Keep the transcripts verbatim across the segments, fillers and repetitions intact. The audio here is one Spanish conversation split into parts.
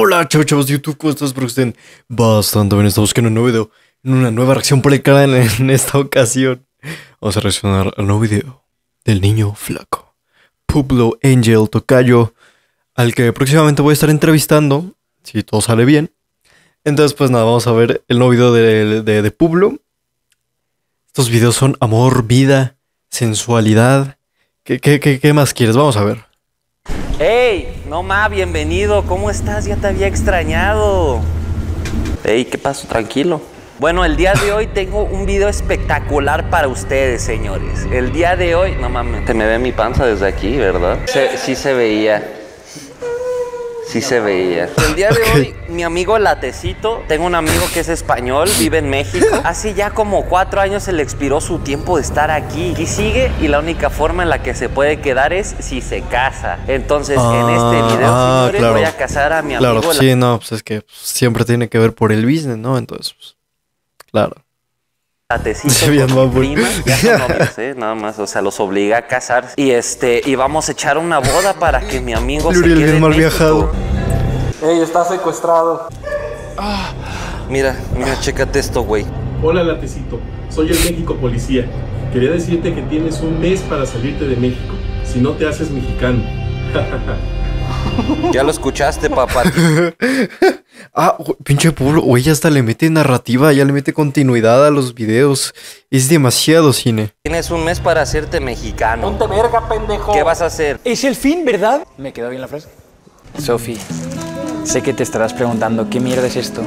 Hola chavos, chavos de YouTube, ¿cómo estás? Espero que estén bastante bien. Estamos buscando un nuevo video, una nueva reacción por el canal en esta ocasión. Vamos a reaccionar al nuevo video del niño flaco, Puvlo Ángel Tocayo, al que próximamente voy a estar entrevistando, si todo sale bien. Entonces pues nada, vamos a ver el nuevo video de, de, de Puvlo. Estos videos son amor, vida, sensualidad. ¿Qué, qué, qué, qué más quieres? Vamos a ver. ¡Ey! No ma, bienvenido. ¿Cómo estás? Ya te había extrañado. ¡Ey! ¿Qué pasó? Tranquilo. Bueno, el día de hoy tengo un video espectacular para ustedes, señores. El día de hoy... No mames, te me ve mi panza desde aquí, ¿verdad? Se, sí se veía. Sí se veía. El día de hoy, mi amigo Latecito, tengo un amigo que es español, vive en México. Hace ya como cuatro años se le expiró su tiempo de estar aquí. Y sigue, y la única forma en la que se puede quedar es si se casa. Entonces, ah, en este video, ah, señores, claro, voy a casar a mi amigo. Claro, sí, no, pues es que siempre tiene que ver por el business, ¿no? Entonces, pues, claro. Latecito bien, con mi prima, ya son novios, ¿eh? Nada más, o sea, los obliga a casarse. Y este, y vamos a echar una boda para que mi amigo se Uriel quede bien mal en viajado. Ey, está secuestrado. Ah, mira, mira, ah. Chécate esto, güey. Hola, Latecito, soy el México policía. Quería decirte que tienes un mes para salirte de México, si no te haces mexicano. Ya lo escuchaste, papá. Ah, pinche Puvlo, güey, ya hasta le mete narrativa, ya le mete continuidad a los videos. Es demasiado cine. Tienes un mes para hacerte mexicano. Ponte verga, pendejo. ¿Qué vas a hacer? Es el fin, ¿verdad? Me quedó bien la frase. Sofi, sé que te estarás preguntando qué mierda es esto.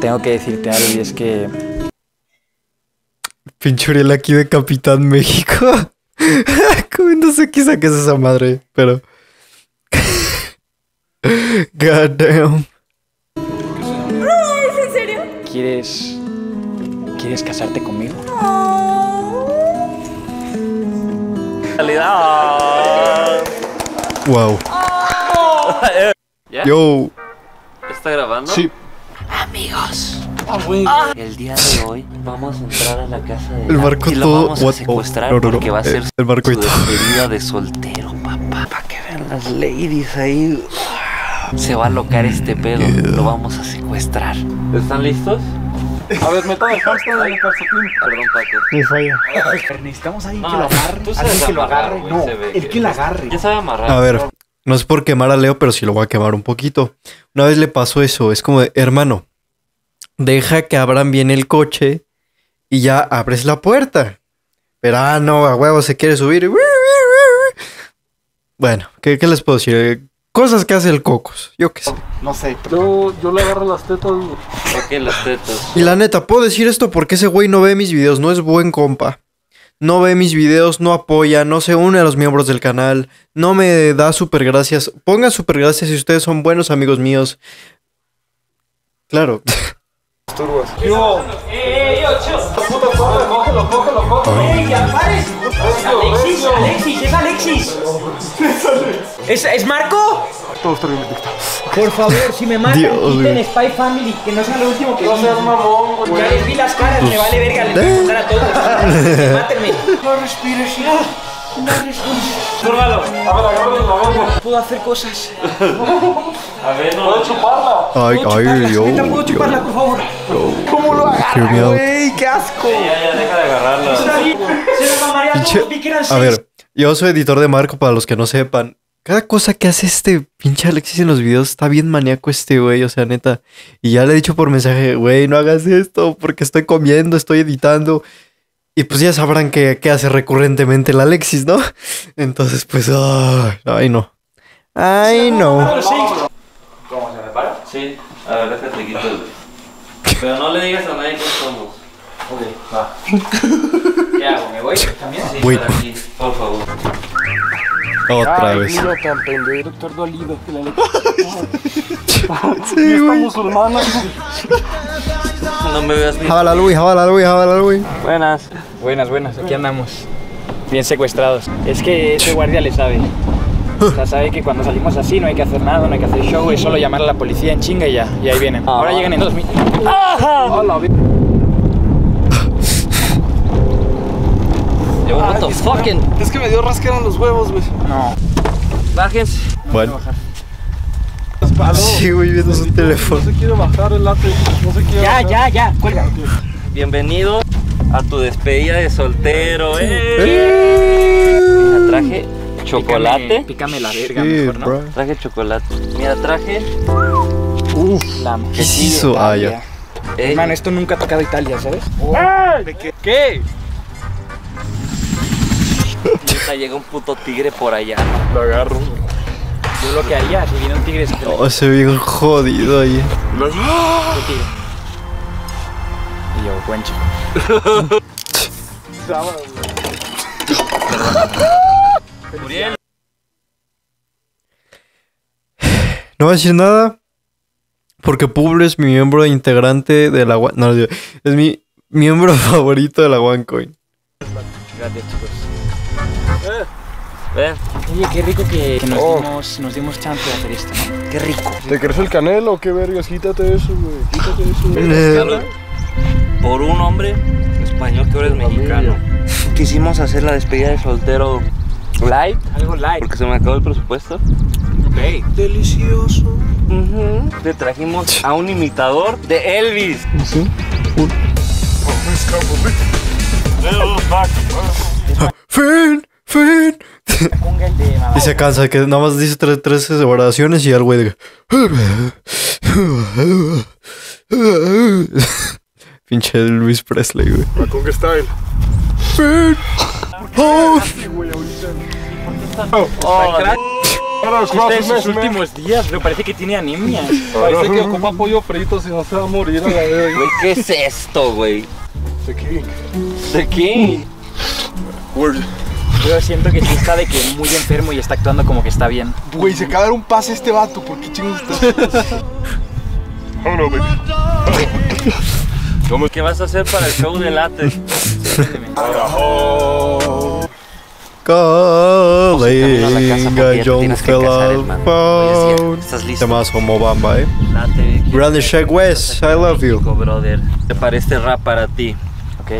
Tengo que decirte algo y es que... Pinche Uriel aquí de Capitán México. No sé qué saques esa madre, pero... God damn. ¿Es en serio? ¿Quieres... ¿Quieres casarte conmigo? Oh. Wow. Oh. ¿Ya? Yo. ¿Está grabando? Sí. Amigos. Oh, ah. El día de hoy vamos a entrar a la casa de... El Marco y lo todo... vamos a secuestrar no, no, no. porque va a ser el Marco su despedida de soltero, papá. Para que vean las ladies ahí. Se va a alocar este pedo, yeah. Lo vamos a secuestrar. ¿Están listos? A ver, meta el pasto del calcetín. Perdón, Paco. Me falla. Necesitamos a alguien no, que lo agarre. Tú sabes que lo agarre. No, el que lo agarre. Ya sabe amarrar. A ver, no es por quemar a Leo, pero sí lo voy a quemar un poquito. Una vez le pasó eso, es como de, hermano, deja que abran bien el coche y ya abres la puerta. Pero, ah, no, a huevo se quiere subir. Bueno, ¿qué, qué les puedo decir? Cosas que hace el Cocos, yo qué sé. No sé. Yo, yo le agarro las tetas. Ok, las tetas. Y la neta, puedo decir esto porque ese güey no ve mis videos, no es buen compa. No ve mis videos, no apoya, no se une a los miembros del canal, no me da super gracias. Pongan super gracias si ustedes son buenos amigos míos. Claro. Turbas. ¡Yo! ¡Eh, eh, cógelo, cógelo, cógelo! ¡Ey, ya pares! ¡Alexis, Alexis, es Alexis! ¿Es, ¿Es Marco? Todos traen el dictado. Por favor, si me matan, quiten Spy Family, que no sea lo último que... No seas mamón, güey. Ya les vi las caras, me vale verga, les voy a contar a todos. Mátenme. No respires, no, no respires. Túrbalo. A ver, agárralo en la boca. Puedo hacer cosas. A ver, no. ¿Puedo chuparla? Ay, ay, yo. ¿No puedo chuparla, por favor? ¿Cómo lo agarra, güey? ¡Qué asco! Ya, ya, deja de agarrarla. Se lo mamaría todo, vi que eran seis. A ver, yo soy editor de Marco, para los que no sepan. Cada cosa que hace este pinche Alexis en los videos está bien maníaco este güey, o sea, neta. Y ya le he dicho por mensaje, güey, no hagas esto porque estoy comiendo, estoy editando. Y pues ya sabrán que, que hace recurrentemente el Alexis, ¿no? Entonces, pues, oh, ay no. Ay no. ¿Cómo se repara? Sí, a ver, déjate quito el... Pero no le digas a nadie que somos. Ok, va. ¿Qué hago? ¿Me voy? ¿También? Sí, voy por aquí, por favor. Otra ay, vez. Mira, tan pendejo, doctor dolido. Que la leche. Sí, güey. Musulmana. No me veas bien. Jabala Luis, jabala Luis, jabala Luis. Buenas. Buenas, buenas. Aquí andamos. Bien secuestrados. Es que ese guardia le sabe. O sea, sabe que cuando salimos así no hay que hacer nada, no hay que hacer show. Es solo llamar a la policía en chinga y ya. Y ahí vienen. Ahora llegan en dos mil. ¡Ah! What the fucking... Es que me dio rasquera en los huevos, güey. No. Bájense. Bueno. Sí, güey, viendo sus teléfono. No se quiere bajar el late. No se quiere ya, bajar. ya, ya. Cuelga. Bienvenido a tu despedida de soltero. Eh. Mira, traje chocolate. Pícame, pícame la verga, sí, mejor, ¿no? Bro. Traje chocolate. Mira, traje. Uf. La ¿Qué hizo? Ah, ya. Eh. Man, esto nunca ha tocado Italia, ¿sabes? Oh. ¿De qué? ¿Qué? Llega un puto tigre por allá. Lo agarro. Yo lo que haría si viene un tigre. Si oh, le... se vio jodido ahí. ¿Lo tigre? Y yo, buen chico. Uriel. No voy a decir nada. Porque Puvlo es mi miembro integrante de la OneCoin. No, es mi miembro favorito de la OneCoin. Gracias, chicos. Eh. Ven. Oye, qué rico que, que nos, oh. dimos, nos dimos chance de hacer esto, ¿no? Qué rico. ¿Te crees el canelo o qué vergas? Quítate eso, güey. Quítate eso, güey. Eh. Por un hombre español que eres mexicano. Quisimos hacer la despedida de soltero light. Algo light. Porque se me acabó el presupuesto. Ok. Delicioso. Uh -huh. Te trajimos a un imitador de Elvis. Sí. Uh. Fin, fin. Y se cansa, que nada más dice tres, tres separaciones y al güey de... Pinche Luis Presley, güey. La conga style. Fin. Oh. Este es sus últimos días, pero parece que tiene anemia. Parece que ocupa pollo frito, si no se va a morir a la vez. Güey, ¿qué es esto, güey? The King. The King. Yo siento que sí está de que muy enfermo y está actuando como que está bien. Güey, se acaba de dar un pase este vato, ¿por qué chingos estás? Oh, no, baby. ¿Qué vas a hacer para el show de late? ¿Estás listo? Temas como Bamba, eh. Late. Grande Sheck Wes, I love you. Brother, te parece rap para ti. Ok.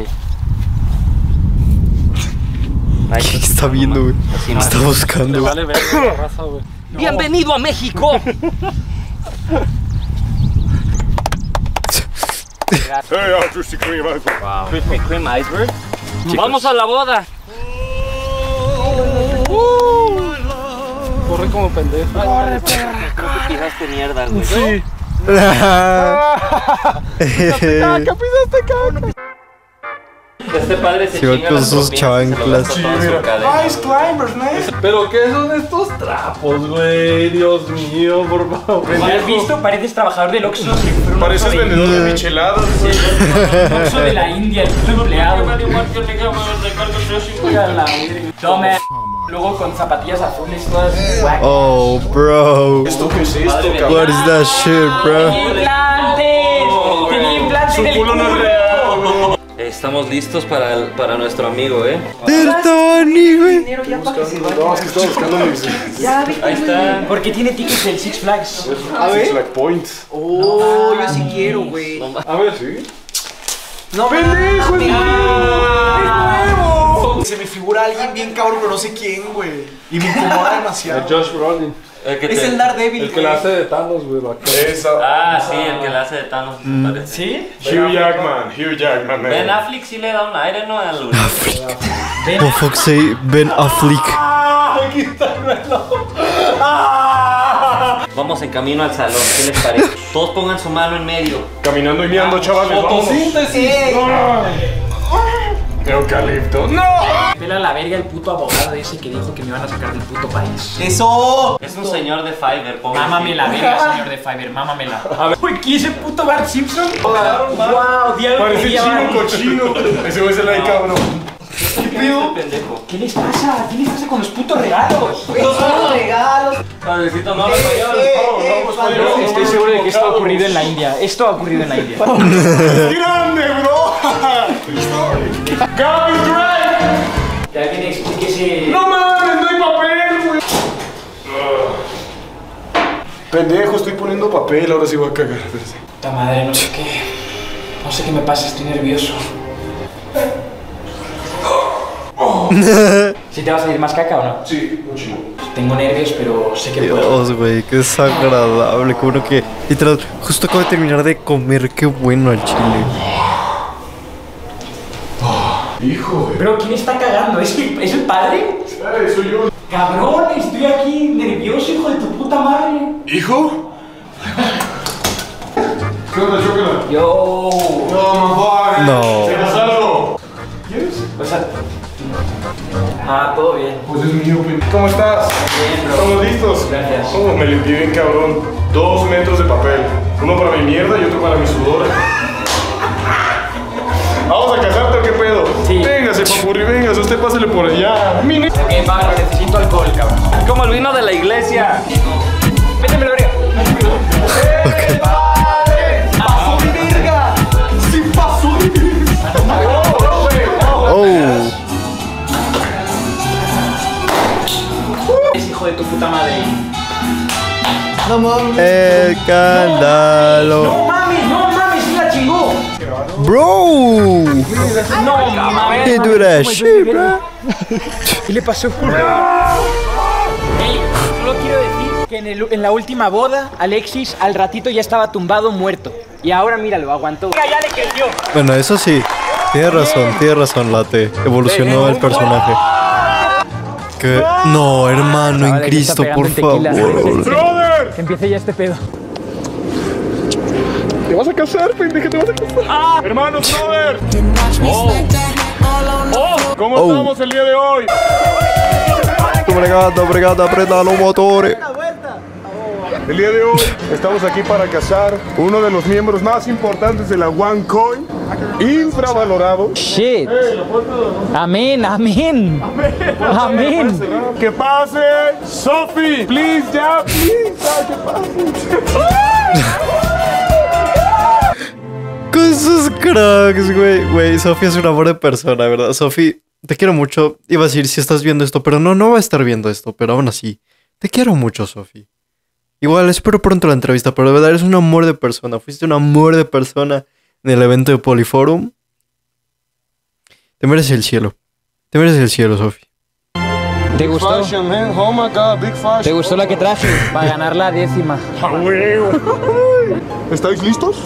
Ay, ¿qué está viendo, güey? ¿Qué está buscando? Vale, vale, vale, raza, güey. No. ¡Bienvenido a México! Krispy Kreme Iceberg. ¡Vamos a la boda! Uh, corre como pendejo. Corre, perra. No te tiraste mierda, güey. Sí. ¡Capizaste, capizaste, cabrón! Este padre se sí, con sus chanclas. Sí, Ice climbers, ¿no? Pero ¿qué son estos trapos, güey? Dios mío, por favor. ¿Lo has visto? Pareces trabajador del Oxxo. Pareces vendedor de micheladas. Oxxo de la India, el empleado. Toma. Luego con zapatillas azules todas. Oh, bro. ¿Esto qué es esto, cabrón? What is that shit, bro? Tiene implantes. Tiene implantes en el culo. Estamos listos para, el, para nuestro amigo, ¿eh? ¡Del Tony, güey! No, es que estaba buscando mis... Ahí está. Porque tiene tickets del Six Flags. A ver. Six Flags Points. Oh, yo sí quiero, güey. A ver, ¿sí? ¡No, pendejo, güey! ¡Es nuevo! Se me figura alguien bien cabrón, pero no sé quién, güey. Y me incomoda demasiado. El Josh Brolin. El que te... Es el Daredevil, el que la hace de Thanos, güey. Ah, sí, el que la hace de Thanos. Mm. ¿Sí? Hugh Jackman, Hugh Jackman. Ben man. Affleck sí le da un aire, ¿no? Al Luna. Ben Affleck. Por say Ben Affleck. ¡Ah! Aquí está el reloj. ¡Ah! Vamos en camino al salón, ¿qué les parece? Todos pongan su mano en medio. Caminando y mirando, chavales. Fotosíntesis. Eucalipto. ¡No! Pela la verga el puto abogado ese que dijo que me iban a sacar del puto país. ¡Eso! Es un señor de Fiverr, pobre. Mámame la verga, señor de Fiverr, mámamela. A ver. Uy, ¿qué ese puto Bart Simpson? Wow, diablo. Parece chino cochino. Ese güey se la de cabrón. ¿Qué pedo? ¿Qué les pasa? ¿Qué les pasa con los putos regalos? ¡Los putos regalos! Padrecito, no, no, estoy seguro de que esto ha ocurrido en la India. Esto ha ocurrido en la India. ¡Grande, bro! Que alguien explíquese. ¡No mames! ¡No hay papel, güey! Pendejo, estoy poniendo papel, ahora sí voy a cagar. Puta madre, no sé qué. No sé qué me pasa, estoy nervioso. ¿Sí te va a salir más caca o no? Sí, mucho. Tengo nervios, pero sé que puedo. Dios, güey, qué desagradable. Qué bueno que... Literal, justo acabo de terminar de comer. Qué bueno al chile. Hijo, güey. Pero ¿quién está cagando? ¿Es el, ¿es el padre? Eh, soy yo. Cabrón, estoy aquí nervioso, hijo de tu puta madre. ¿Hijo? ¿Qué onda, Chocolate? Yo. No, mamá. No. Se pasó algo. ¿Quieres? O sea. Ah, todo bien. Pues es mío. ¿Cómo estás? Bien, bro. ¿Estamos listos? Gracias. Oh, me limpié bien, cabrón. Dos metros de papel. Uno para mi mierda y otro para mi sudor. ¿Vamos a casarte o qué pedo? Sí. Véngase, papurri, véngase, usted pásale por allá. Mini. Ok, va, necesito alcohol, cabrón. Como el vino de la iglesia. Méteme la verga. ¡Eh, padre! ¡Paso mi verga! ¡Sí, paso mi verga! ¡No, güey! ¡Oh! Hijo de tu puta madre. No mames. Escándalo. No mames, no mames, se la chingó. Bro. No mames. ¿Qué dura shit, bro? ¿Qué le pasó? Hey, solo quiero decir que en, el, en la última boda, Alexis al ratito ya estaba tumbado muerto. Y ahora míralo, aguantó. Ya le creció. Bueno, eso sí. Tienes razón, tienes razón, Late. Evolucionó el personaje. Que... No, hermano, ah, en Cristo, por favor. ¡Brother! Empieza ya este pedo. Te vas a casar, pendeja, te vas a casar. ¡Ah! ¡Hermanos, brother! ¡Oh! ¡Oh! ¿Cómo oh. estamos el día de hoy? Obrigado, obrigado, aprieta los motores. El día de hoy estamos aquí para casar uno de los miembros más importantes de la OneCoin, infravalorado. Shit. Hey, amén, amén. Amén. Que pase, Sofi. Please, ya, please. Que pase. Con sus cracks, güey. Güey, Sofi es un amor de persona, ¿verdad? Sofi, te quiero mucho. Iba a decir si estás viendo esto, pero no, no va a estar viendo esto. Pero aún así, te quiero mucho, Sofi. Igual, espero pronto la entrevista, pero de verdad eres un amor de persona. Fuiste un amor de persona en el evento de Poliforum. Te mereces el cielo. Te mereces el cielo, Sofi. ¿Te gustó? ¿Te gustó la que traje? Para ganar la décima. ¿Estáis listos?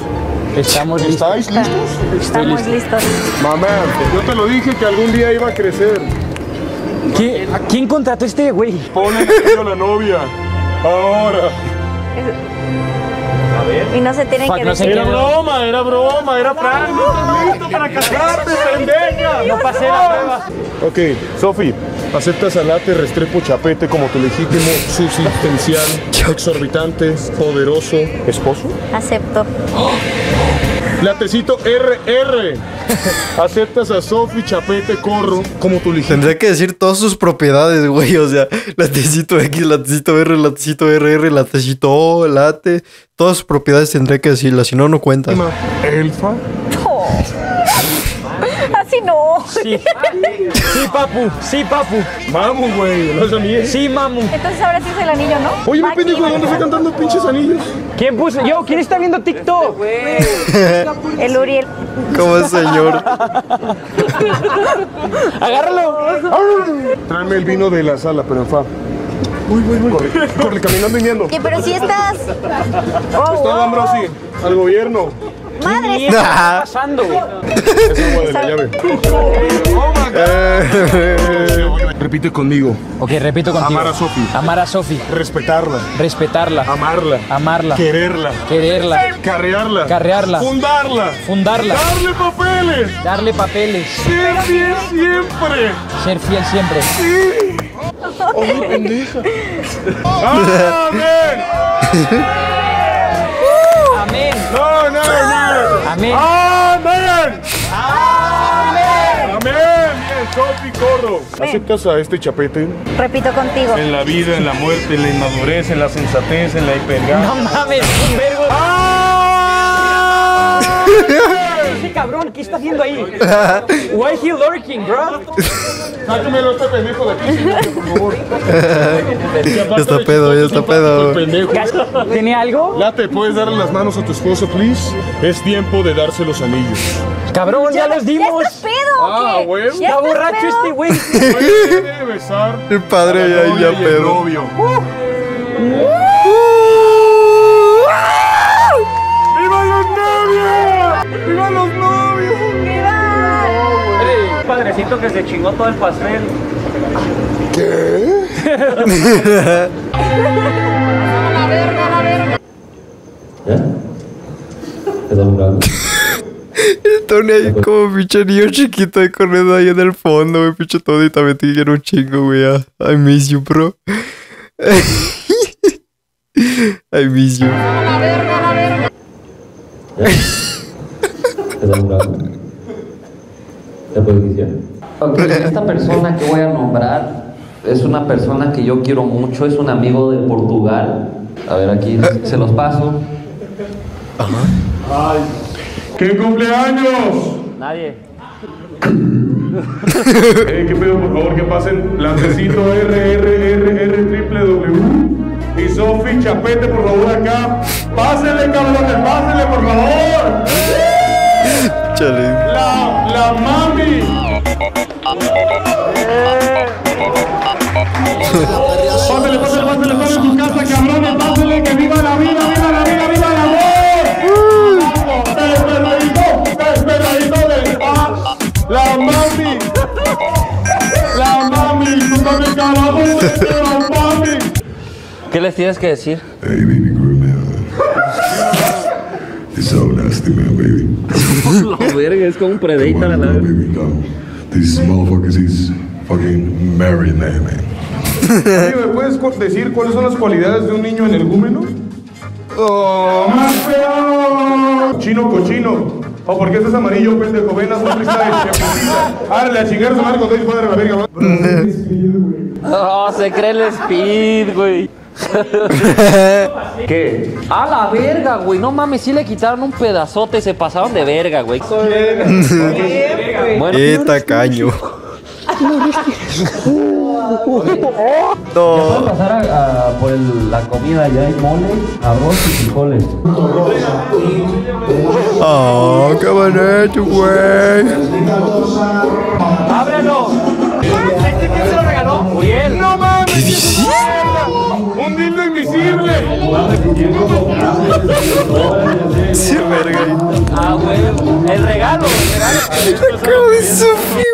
Estamos listos. ¿Estáis listos? Estamos listos. Mamá, yo te lo dije que algún día iba a crecer. ¿Qué? ¿A quién contrató este güey? Ponle a la novia. Ahora. A ver. Y no se tienen Fuck, que no decir. Era broma, era broma, era prank. No, listo para casarte, pendeja. No pasé la prueba. Ok, Sofi, aceptas a Late Restrepo Chapete como tu legítimo, subsistencial, exorbitante, poderoso esposo. Acepto. Oh. Latecito R R. Aceptas a Sofi Chapete Corro como tu ligero. Tendría que decir todas sus propiedades, güey. O sea, Latecito X, Latecito R, Latecito R R, Latecito O, Late. Todas sus propiedades tendría que decirlas, si no, no cuenta. Elfa. No. Así no. Sí. Sí, papu. Sí, papu. Mamu, güey. No es anillo. Sí, mamu. Entonces ahora sí es el anillo, ¿no? Oye, me pendejo, ¿dónde está cantando pinches anillos? ¿Quién puso? Yo, ¿quién está viendo TikTok? El Uriel. ¿Cómo es, señor? Agárralo. Tráeme el vino de la sala, pero en fa. Uy, uy, uy. Corre, corre, caminando y viendo. ¿Qué, pero si estás? Oh, está Ambrosi, al gobierno. Madre, ¿qué está pasando? Repite conmigo. Ok, repito contigo. Amar a Sofi. Amar a Sofi. Respetarla. Respetarla. Amarla. Amarla. Quererla. Quererla. Carrearla. Carrearla. Fundarla. Fundarla. Darle papeles. Darle papeles. Ser fiel siempre. Ser fiel siempre. Sí. Oh, mi pendeja. ¡Amén! Amén. No, no, no. Amén. Amén. Amén. Amén. Sofi Corro. ¿Aceptas a este Chapete? Repito contigo. En la vida, en la muerte, en la inmadurez, en la sensatez, en la hipergamia. No mames, un vergo. cabrón, ¿qué está haciendo ahí? Why he lurking, bro? Sácamelo este pendejo de aquí, por favor. Está pedo, ya está pedo. ¿Tiene algo? Late, ¿puedes darle las manos a tu esposo, please? Es tiempo de darse los anillos. Cabrón, ya, ya los dimos. Ya está pedo, ah, güey. Está borracho este güey. Puede besar. El padre ya, ya pedo. El novio. ¡Viva los novios! ¡Viva los novios! ¡Viva! El padrecito que se chingó todo el pastel. ¿Qué? La verga, la verga. ¿Eh? Está jugando. El Tony ahí como pinche niño chiquito ahí corriendo ahí en el fondo, güey. Pinche Tony también te quiero un chingo, güey. I miss you, bro. I miss you. La verga, la verga. Okay, esta persona que voy a nombrar es una persona que yo quiero mucho, es un amigo de Portugal. A ver, aquí se los paso. Ajá. ¡Qué cumpleaños! Nadie. Hey, ¿qué pedo? Por favor, que pasen Latecito R R R R triple W. Y Sofi Chapete, por favor, acá. Pásenle, cabrones, pásenle, por favor. Chale. La, la mami. Pásenle, pásenle, pásenle, pásenle en tu casa, cabrones. Pásenle, que viva la vida, viva la vida, viva el amor. Desperradito, desperradito del paz. La mami. La mami. Tú también, carajo, la mami. ¿Qué les tienes que decir? Hey, baby, remember. It's so nasty, man, baby. La verga, es como un Predator, la verdad. Baby, go. These motherfuckers is fucking married now, man. ¿Me puedes decir cuáles son las cualidades de un niño energúmeno? ¡Oh, más feo! Chino cochino. ¿O por qué estás amarillo, pendejo? Venas, son cristales, chapulita. Árale, a chingarse, Marco, te dispara la verga. Oh, se cree el speed, güey. ¿Qué? A la verga, güey. No mames, sí le quitaron un pedazote. Se pasaron de verga, güey. Bueno, ¡qué tacaño! No. Ya pueden pasar a, a, por el, la comida. Ya hay mole, arroz y frijoles. ¡Oh, qué bonito, güey! ¡Ábrelo! ¿Quién se lo regaló? ¡Uriel! ¡No mames! ¿Qué dices? ¡Un dildo invisible! Sí, verga. Ah, güey. El regalo, el regalo. La cara de Sofi, güey.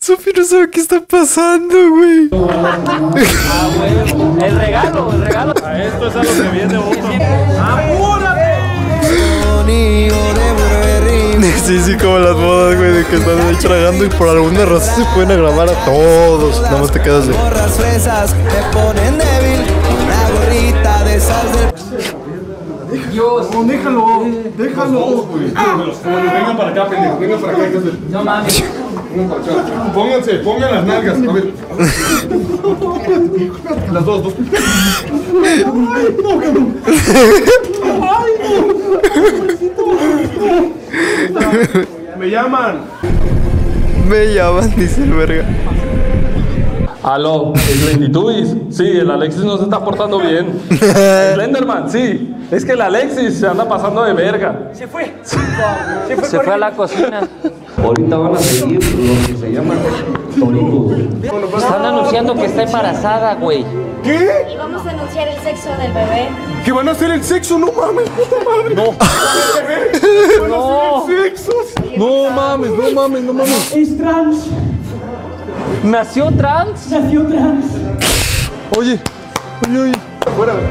Sofi no sabe qué está pasando, güey. Ah, güey. El regalo, el regalo. A esto es a lo que viene uno. ¡Apúrate! Sí, sí, como las modas, güey, de que están ahí tragando y por alguna razón se pueden agravar a todos. Nada más te quedas de. Dios, no, déjalo, déjalo. Vengan para acá, pendejo, vengan para acá. No mames. Pónganse, pongan las nalgas. A ver. Las dos, dos. Ay, no, cabrón. Ay, no. Me llaman. Me llaman, dice el verga. Aló, lindituis, sí, el Alexis no se está portando bien. Slenderman, sí, es que el Alexis se anda pasando de verga. Se fue, se fue, se fue a la cocina. Ahorita van a seguir lo que se llama toritos. Están anunciando que está embarazada, güey. ¿Qué? Y vamos a anunciar el sexo del bebé. ¿Que van a hacer el sexo? No mames, puta madre. No. ¿Van a hacer el sexo? No mames, no mames, no mames. Es trans. ¿Nació trans? Nació trans. Oye, oye, oye.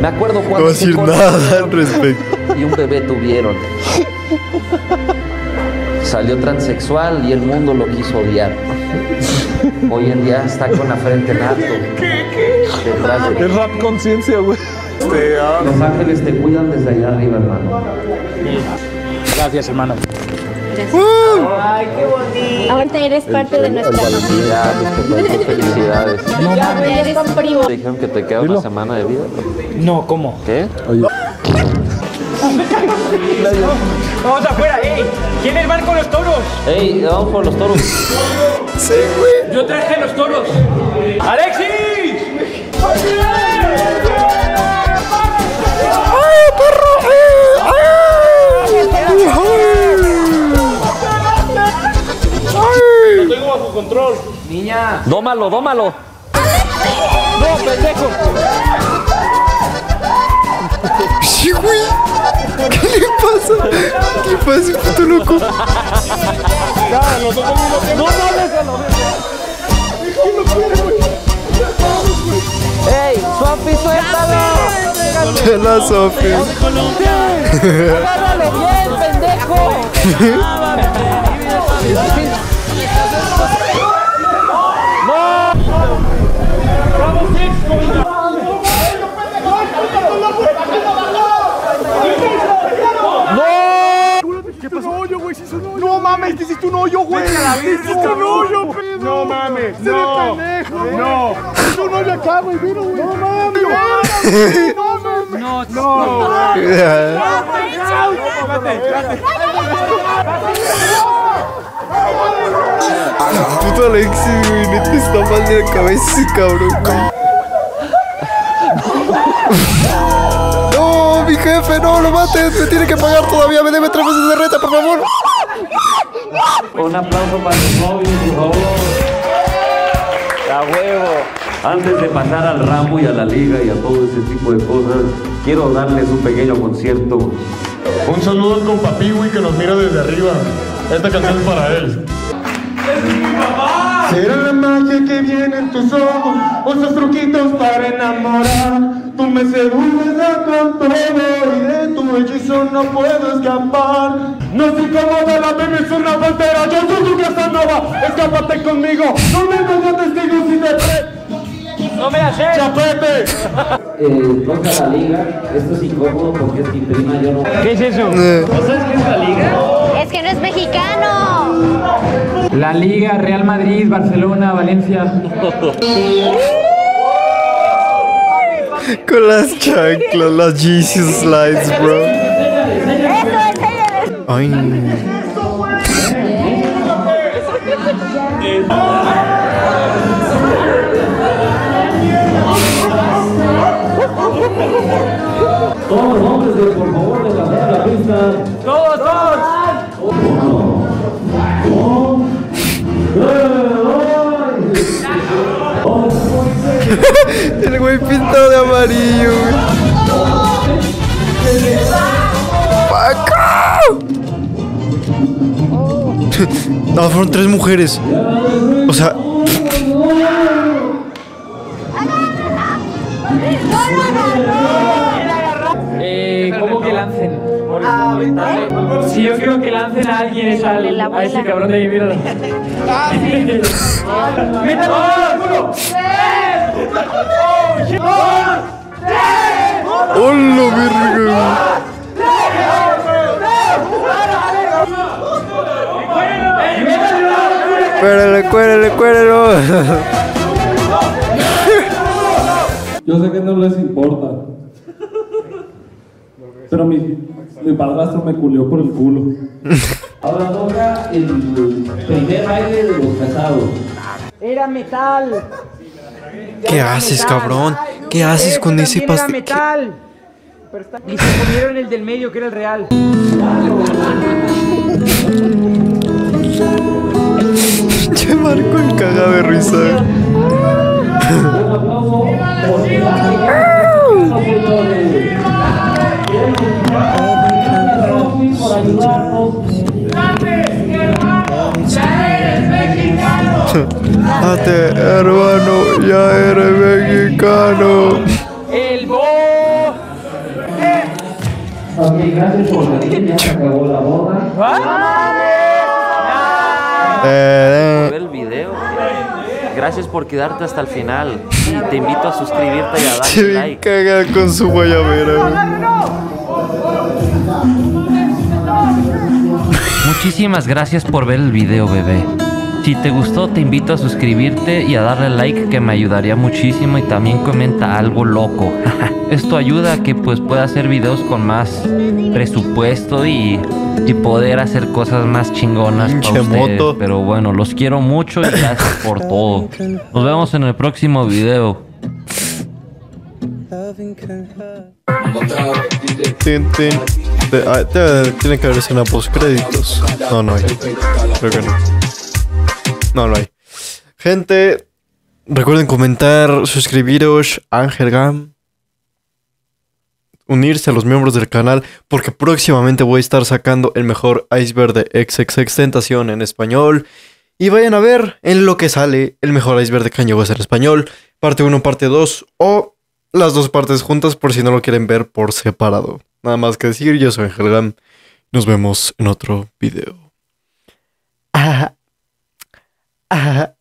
Me acuerdo cuando. No voy a decir nada al respecto. Y un bebé tuvieron. Salió transexual y el mundo lo quiso odiar. Hoy en día está con la frente en alto. ¿Qué? ¿Qué? Detrás de... Es rap conciencia, güey. Los ángeles te cuidan desde allá arriba, hermano. Gracias, hermano. Uh, Ay, qué bonito. Ahorita eres parte de nuestra familia. Felicidades. No, ya eres un primo. ¿Te dijeron que te queda una semana de vida? No, ¿cómo? ¿Qué? Oye. Vamos afuera, ey. ¿Quiénes van con los toros? Ey, vamos por los toros. Sí, güey. Yo traje los toros. ¡Alexis! ¡Ay, perro! ¡Ay! ¡Ay! Lo tengo bajo control. Niña. Dómalo, dómalo. No, pendejo. Sí, güey. ¿Qué le pasa? ¿Qué le pasa, puto loco? Ya, lo toco muy loco. No, no, déjalo. ¡Ey, Sofi, suéltalo! ¡Chela, Sofi! ¡Agárralo bien, pendejo! ¡No! ¡Vamos, Six! No mames, que hiciste un hoyo, güey. Hiciste un hoyo, pedo. No mames, no. No. Hiciste un hoyo acá, güey. Mira, güey. No mames. No mames. No, no. Puto Alexis, güey. Neta está mal de la cabeza ese cabrón, güey. Mi jefe, no lo mates, me tiene que pagar todavía, me debe tres veces de renta, por favor. Un aplauso para el móvil, por favor. A huevo. Antes de pasar al Rambo y a la liga y a todo ese tipo de cosas, quiero darles un pequeño concierto. Un saludo con Papi Wi que nos mira desde arriba. Esta canción es para él. ¡Es mi papá! Será la magia que viene en tus ojos, o esos truquitos para enamorar. Tú me seduces con todo y de tu hechizo no puedo escapar. No soy como de la baby, es una bandera, yo soy tu Casanova. Escápate conmigo, no me pongas testigos y de pre... ¡No me haces! ¡Chapete! Eh, toca la liga, esto es incómodo porque es mi prima, yo no... ¿Qué es eso? ¿No sabes qué es la liga? ¡Es que no es mexicano! La liga, Real Madrid, Barcelona, Valencia... Con las chanclas, las Jesus Slides, bro. Ay. Todos los hombres, por favor, de la pista. Todos, todos. El güey pintado de amarillo, güey. ¡Paco! No, fueron tres mujeres. O sea... Eh, ¿cómo que lancen? Si yo creo que lancen a alguien es al, a ese cabrón de ahí, míralo. ¡Métalo! ¡Hola, verga! ¡Cuérelo, cuérelo, cuérelo! Yo sé que no les importa, pero mi, mi padrastro me culió por el culo. Ahora toca el primer baile de los casados. ¡Era metal! ¿Qué haces, cabrón? ¿Qué haces con ese pastel? Y se comieron el del medio, que era el real. Che, Marco, el cagado de risa. Date, hermano, ya eres mexicano. El bo. Ok, gracias por la niña, se acabó la boda. ¡Vale! El video. Gracias por quedarte hasta el final. Y te invito a suscribirte y a darle like. Se caga con su guayabera. Muchísimas gracias por ver el video, bebé. Si te gustó, te invito a suscribirte y a darle like, que me ayudaría muchísimo, y también comenta algo loco. Esto ayuda a que pues pueda hacer videos con más presupuesto y, y poder hacer cosas más chingonas para ustedes. Pero bueno, los quiero mucho y gracias por todo. Nos vemos en el próximo video. Tiene que haberse una postcréditos. No, no hay. Creo que no. No lo hay. Gente, recuerden comentar, suscribiros, Ángel Gam, unirse a los miembros del canal, porque próximamente voy a estar sacando el mejor iceberg de XXXTentacion en español. Y vayan a ver en lo que sale el mejor iceberg de Kanye West en español, parte uno, parte dos o las dos partes juntas por si no lo quieren ver por separado. Nada más que decir, yo soy Ángel Gam. Nos vemos en otro video. Ajá. Uh-huh.